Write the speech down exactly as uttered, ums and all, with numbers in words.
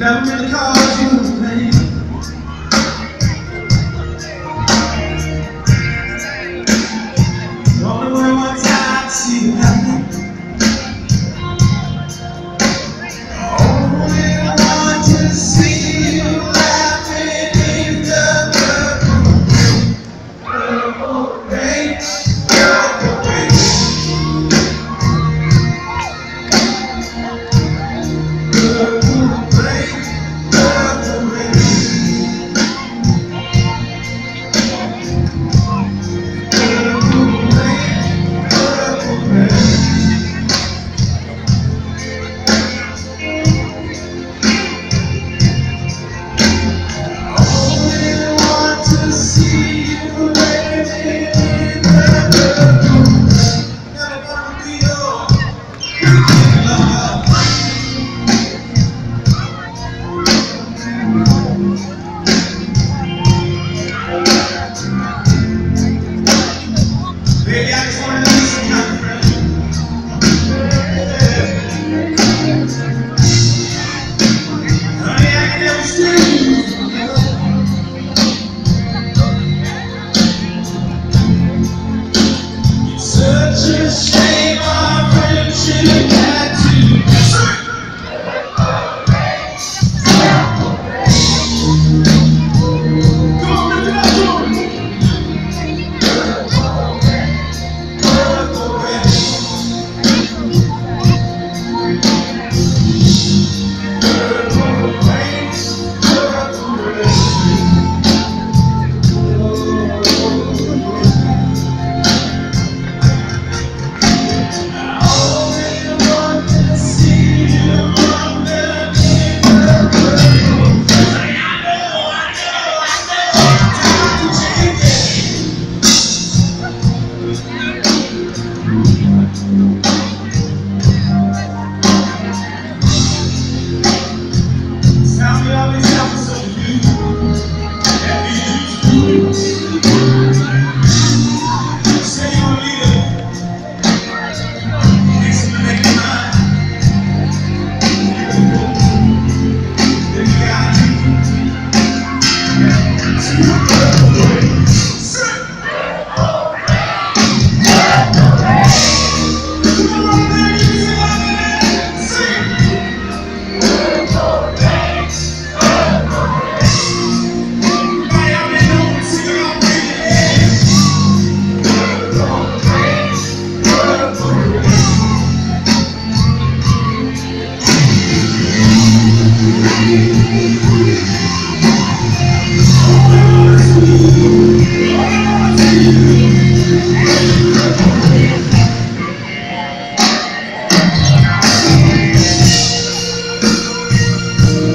never really caused you pain. Don't know what time to see you happen. Oh, I want to see you laughing in the purple rain.